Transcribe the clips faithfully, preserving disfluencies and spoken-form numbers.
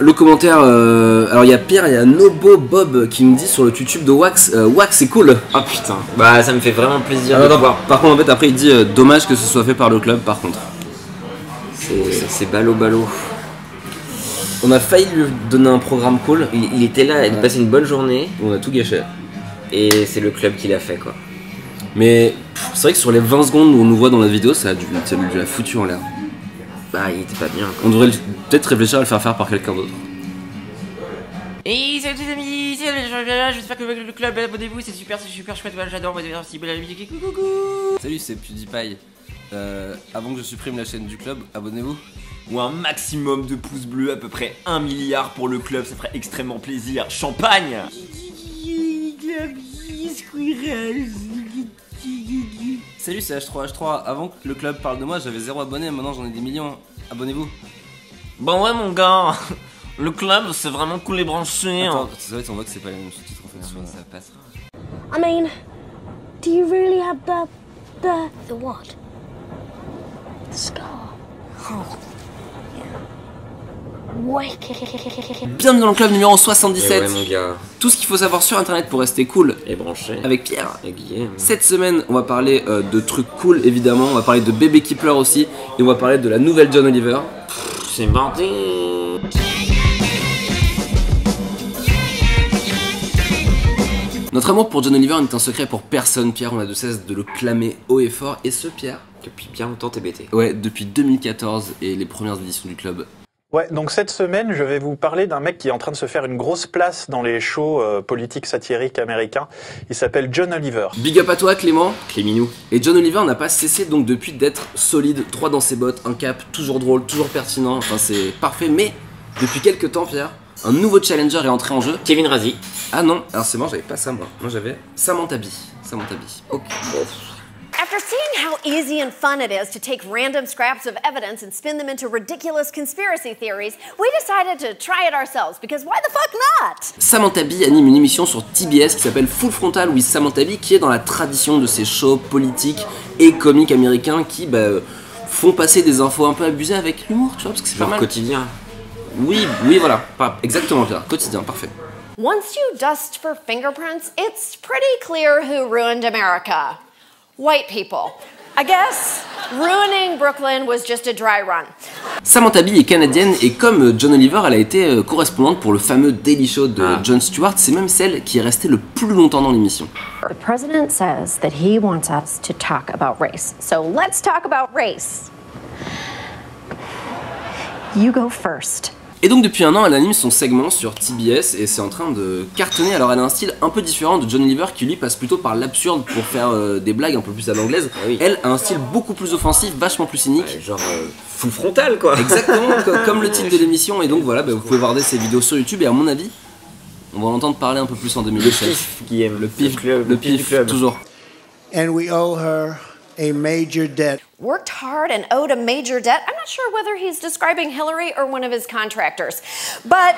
Le commentaire, euh, alors il y a Pierre, il y a Nobo Bob qui me dit sur le YouTube de Wax, euh, Wax c'est cool. Ah putain, bah ça me fait vraiment plaisir ah, de non, le voir. Par contre en fait après il dit euh, dommage que ce soit fait par le club par contre. C'est ballot ballot. On a failli lui donner un programme cool, il, il était là, il ouais. passait une bonne journée. On a tout gâché. Et c'est le club qui l'a fait quoi. Mais c'est vrai que sur les vingt secondes où on nous voit dans la vidéo, ça a dû, ça a dû la foutu en l'air. Bah il était pas bien quoi. On devrait peut-être réfléchir à le faire faire par quelqu'un d'autre. Et salut les amis, c'est le j'espère que le club, abonnez-vous, c'est super, c'est super chouette, j'adore, moi devenir si belle la musique, coucou. Salut, c'est PewDiePie. Euh, avant que je supprime la chaîne du club, abonnez-vous. Ou un maximum de pouces bleus, à peu près un milliard pour le club, ça ferait extrêmement plaisir. Champagne. Salut, c'est H trois H trois. Avant que le club parle de moi, j'avais zéro abonné, maintenant j'en ai des millions. Abonnez-vous. Bon ouais mon gars, le club c'est vraiment cool les branchés. Attends, c'est vrai, on voit que c'est pas les mêmes sous-titres en fait, ça passe. I mean, do you really have the the the what? The scar. Oh. Ouais. Bienvenue dans le club numéro soixante-dix-sept. Ouais, mon gars. Tout ce qu'il faut savoir sur internet pour rester cool. Et branché. Avec Pierre. Et Guillaume. Cette semaine, on va parler euh, de trucs cool évidemment. On va parler de bébé qui pleure aussi. Et on va parler de la nouvelle John Oliver. C'est mardi. Notre amour pour John Oliver n'est un secret pour personne, Pierre. On a de cesse de le clamer haut et fort. Et ce Pierre. Depuis bien longtemps, t'es bêté. Ouais, depuis deux mille quatorze et les premières éditions du club. Ouais, donc cette semaine, je vais vous parler d'un mec qui est en train de se faire une grosse place dans les shows euh, politiques satiriques américains. Il s'appelle John Oliver. Big up à toi, Clément. Cléminou. Et John Oliver n'a pas cessé donc depuis d'être solide, droit dans ses bottes, un cap, toujours drôle, toujours pertinent, enfin c'est parfait, mais depuis quelques temps, Pierre, un nouveau challenger est entré en jeu. Kevin Razi. Ah non, alors c'est mort, j'avais pas ça moi. Moi j'avais Samantha Bee. Samantha Bee. Ok. After seeing how easy and fun it is to take random scraps of evidence and spin them into ridiculous conspiracy theories, we decided to try it ourselves, because why the fuck not? Samantha Bee anime une émission sur T B S qui s'appelle Full Frontal with Samantha Bee, qui est dans la tradition de ces shows politiques et comiques américains qui bah, font passer des infos un peu abusées avec l'humour, tu vois, parce que c'est pas mal. Quotidien. Oui, oui, voilà, pas exactement, bien. Quotidien, parfait. Once you dust for fingerprints, it's pretty clear who ruined America. White people. I guess ruining Brooklyn was just a dry run. Samantha Bee est canadienne et comme John Oliver, elle a été correspondante pour le fameux Daily Show de ah. Jon Stewart. C'est même celle qui est restée le plus longtemps dans l'émission. The president says that he wants us to talk about race. So let's talk about race. You go first. Et donc depuis un an, elle anime son segment sur T B S et c'est en train de cartonner. Alors elle a un style un peu différent de John Oliver qui lui passe plutôt par l'absurde pour faire euh, des blagues un peu plus à l'anglaise. Ah oui. Elle a un style beaucoup plus offensif, vachement plus cynique. Ouais, genre euh, full frontal quoi. Exactement, comme, comme le titre de l'émission. Et donc voilà, bah, vous pouvez voir ses vidéos sur YouTube et à mon avis, on va l'entendre parler un peu plus en deux mille dix-sept. Le pif qui aime, le pif, le pif, le pif, pif club. Toujours. And we owe her a major debt. Worked hard and owed a major debt. I'm not sure whether he's describing Hillary or one of his contractors, but...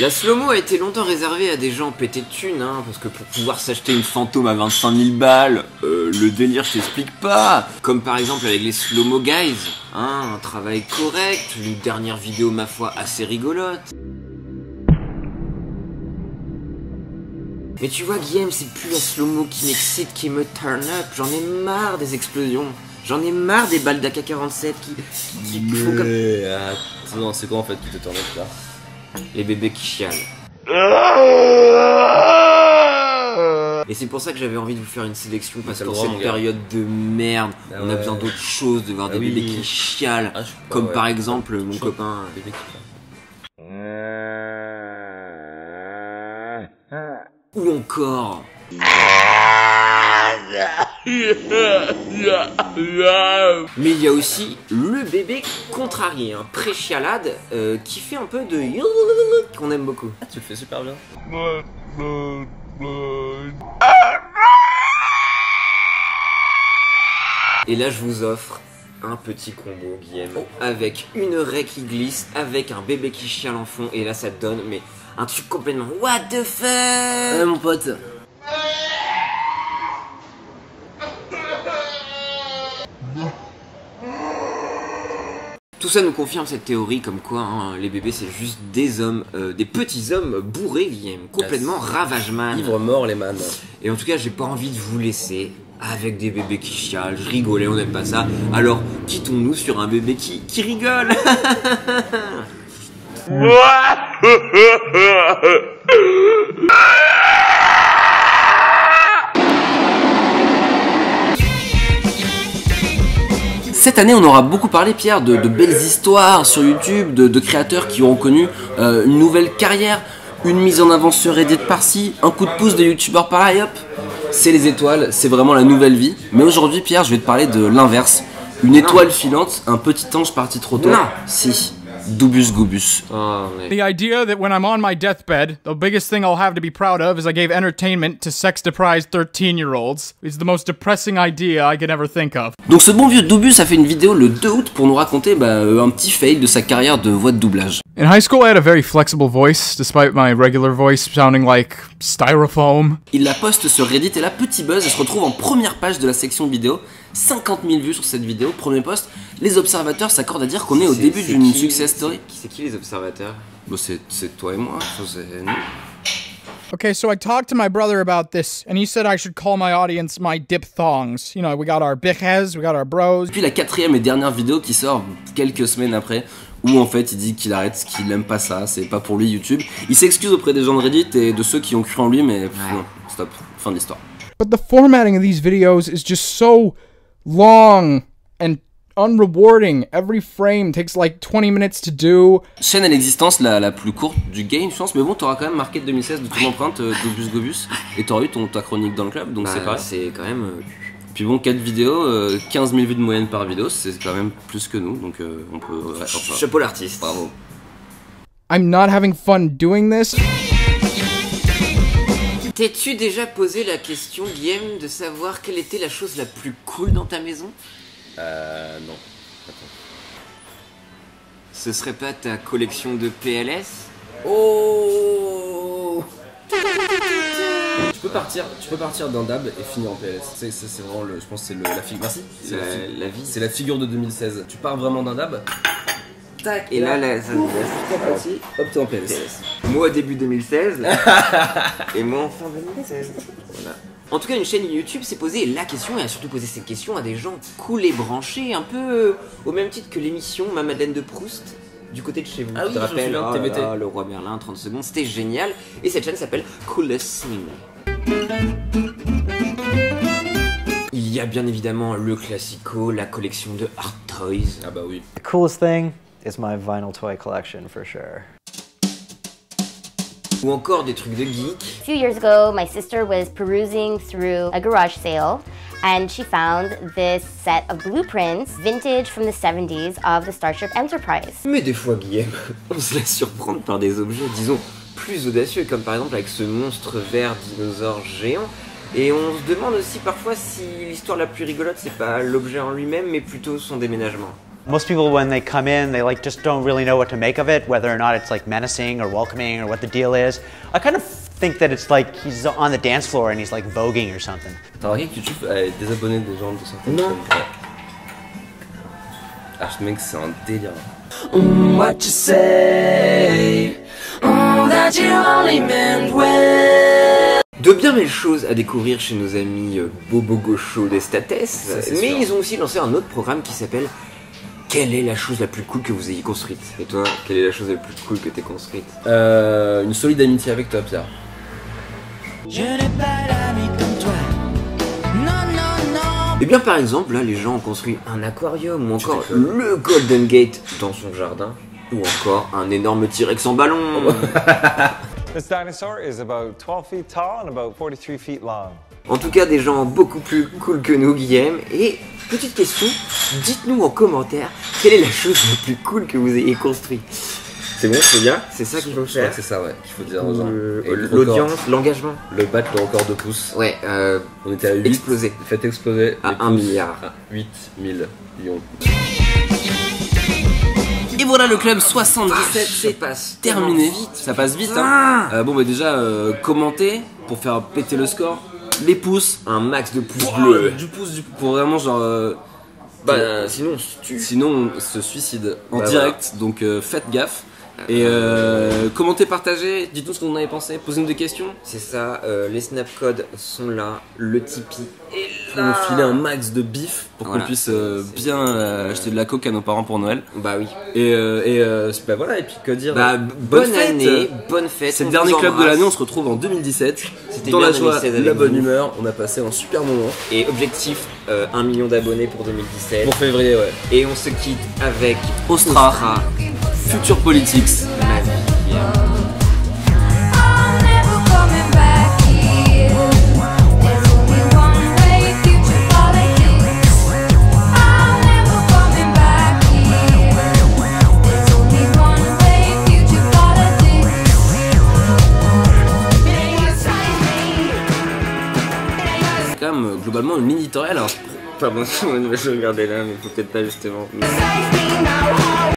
La slow-mo a été longtemps réservée à des gens pétés de thunes, hein, parce que pour pouvoir s'acheter une fantôme à vingt-cinq mille balles, euh, le délire je t'explique pas. Comme par exemple avec les slow-mo guys, hein, un travail correct, une dernière vidéo ma foi assez rigolote. Mais tu vois Guillaume, c'est plus la slow-mo qui m'excite, qui me turn up, j'en ai marre des explosions, j'en ai marre des balles d'A K quarante-sept qui, qui, qui font comme... Attends, c'est quoi en fait qui te turn up là? Les bébés qui chialent. Et c'est pour ça que j'avais envie de vous faire une sélection, parce qu'en cette période de merde, ah on a ouais. besoin d'autre chose, de voir ah des oui. bébés qui chialent, ah, comme ouais. par exemple mon copain... Bébé qui chiale. Ou encore... Mais il y a aussi le bébé contrarié, un hein, pré-chialade, euh, qui fait un peu de... qu'on aime beaucoup. Ah, tu le fais super bien. Et là, je vous offre un petit combo, Guillaume, avec une raie qui glisse, avec un bébé qui chiale en fond, et là, ça donne... mais un truc complètement what the fuck. Ouais mon pote. Tout ça nous confirme cette théorie comme quoi hein, les bébés c'est juste des hommes, euh, des petits hommes bourrés, Guillaume, complètement yes. ravage-man. Livre mort les man. Et en tout cas j'ai pas envie de vous laisser avec des bébés qui chialent, je rigolais, on n'aime pas ça. Alors quittons-nous sur un bébé qui, qui rigole. Cette année, on aura beaucoup parlé, Pierre, de, de belles histoires sur YouTube, de, de créateurs qui auront connu euh, une nouvelle carrière, une mise en avant sur Reddit par-ci, un coup de pouce de youtubeurs par-là, hop. C'est les étoiles, c'est vraiment la nouvelle vie. Mais aujourd'hui, Pierre, je vais te parler de l'inverse. Une étoile filante, un petit ange parti trop tôt. Non, si. Doobus Goobus. Oh, mais... The idea that when I'm on my deathbed, the biggest thing I'll have to be proud of is I gave entertainment to sex-deprived thirteen-year-olds. It's the most depressing idea I can ever think of. Donc ce bon vieux Doobus a fait une vidéo le deux août pour nous raconter bah, un petit fail de sa carrière de voix de doublage. In high school, I had a very flexible voice, despite my regular voice sounding like styrofoam. Il la poste sur Reddit et la petit buzz, elle se retrouve en première page de la section vidéo. cinquante mille vues sur cette vidéo, premier post. Les observateurs s'accordent à dire qu'on est au début d'une success story. C'est qui les observateurs? Bon, c'est toi et moi, c'est nous. Okay, so I talked to my brother about this, and he said I should call my audience my diphthongs. You know, we got our biches, we got our bros. Puis la quatrième et dernière vidéo qui sort quelques semaines après, où en fait il dit qu'il arrête, qu'il aime pas ça, c'est pas pour lui YouTube. Il s'excuse auprès des gens de Reddit et de ceux qui ont cru en lui, mais pff, non, stop, fin de l'histoire. But the formatting of these videos is just so long and unrewarding. Every frame takes like twenty minutes to do. Chaîne à l'existence la, la plus courte du game, je pense. Mais bon, t'auras quand même marqué de deux mille seize de ton empreinte euh, Doobus Goobus. Et t'auras eu ton, ta chronique dans le club, donc bah, c'est pas. C'est quand même. Euh... Puis bon, quatre vidéos, euh, quinze mille vues de moyenne par vidéo, c'est quand même plus que nous, donc euh, on peut. Ouais, enfin, chapeau l'artiste. Bravo. I'm not having fun doing this. T'es-tu déjà posé la question, Guillaume, de savoir quelle était la chose la plus cool dans ta maison? Euh... non. Attends. Ce serait pas ta collection de P L S? Oh, tu peux partir, tu peux partir d'un dab et finir en P L S. C'est vraiment le... Je pense que c'est la figure... Merci. C'est la, la vie. C'est la figure de deux mille seize. Tu pars vraiment d'un dab. Tac. Et là, là ça nous laisse. Hop, t'es en P L S. Moi début deux mille seize et moi fin deux mille seize. Voilà. En tout cas, une chaîne YouTube s'est posée la question et a surtout posé cette question à des gens cool et branchés, un peu au même titre que l'émission Ma Madeleine de Proust du côté de chez vous. Ah oui, je me souviens de T B T. Ah, le roi Merlin, trente secondes, c'était génial. Et cette chaîne s'appelle Coolest Things. Il y a bien évidemment le classico, la collection de Hard Toys. Ah bah oui. The coolest thing is my vinyl toy collection for sure. Ou encore des trucs de geek. A few years ago, my sister was perusing through a garage sale and she found this set of blueprints vintage from the seventies of the Starship Enterprise. Mais des fois, Guillaume, on se laisse surprendre par des objets, disons, plus audacieux, comme par exemple avec ce monstre vert dinosaure géant. Et on se demande aussi parfois si l'histoire la plus rigolote, c'est pas l'objet en lui-même, mais plutôt son déménagement. Most people, when they come in, they like just don't really know what to make of it, whether or not it's like menacing or welcoming or what the deal is. I kind of think that it's like he's on the dance floor and he's like voguing or something. T'as remarqué que YouTube a des abonnés de gens de certaines chaînes ? Non. Ah, ce mec, c'est un délire. What you say, oh, that you only meant well. De bien belles choses à découvrir chez nos amis Bobo Gaucho des Statès, mais sûr. Ils ont aussi lancé un autre programme qui s'appelle Quelle est la chose la plus cool que vous ayez construite? Et toi, quelle est la chose la plus cool que t'aies construite? Euh... Une solide amitié avec toi, Pierre. Je n'ai pas l'ami comme toi. Non, non, non. Et bien par exemple, là, les gens ont construit un aquarium, ou encore le Golden Gate dans son jardin, ou encore un énorme T-Rex en ballon. This dinosaur is about twelve feet tall and about forty-three feet long. En tout cas, des gens beaucoup plus cool que nous, Guillaume. Et petite question, dites-nous en commentaire quelle est la chose la plus cool que vous ayez construite. C'est bon, c'est bien. C'est ça qu'il faut faire. C'est ça, ouais. Il faut dire aux gens. L'audience, l'engagement. Le battre le record de pouces. Ouais. Euh, On était à huit. Explosé. Faites exploser. À un milliard. À huit mille millions. Et voilà le club soixante-dix-sept, c'est terminé. Vite. Ça passe vite. Hein. Euh, bon, bah déjà, euh, commentez pour faire péter le score. Les pouces, un max de pouces bleus, du pouce, du pouce, pour vraiment genre euh, Bah euh, sinon on se tue. Sinon on se suicide en bah, direct, voilà. Donc euh, faites gaffe. Et euh, commentez, partagez, dites-nous ce que vous en avez pensé, posez-nous des questions. C'est ça, euh, les snapcodes sont là, le Tipeee est là. On filait un max de bif pour voilà. qu'on puisse euh, bien euh, acheter de la coke à nos parents pour Noël. Bah oui. Et, euh, et euh, bah voilà, et puis que dire, bah, bonne, bonne année, fête. bonne fête. C'est le dernier club de l'année, on se retrouve en deux mille dix-sept. Dans la joie, la bonne humeur, on a passé un super moment. Et objectif, euh, un million d'abonnés pour deux mille dix-sept. Pour février, ouais. Et on se quitte avec Austra. Austra. Future Politics. C'est quand même globalement une mini-torielle. Enfin bon, je regardais là, mais peut-être pas justement. Mais...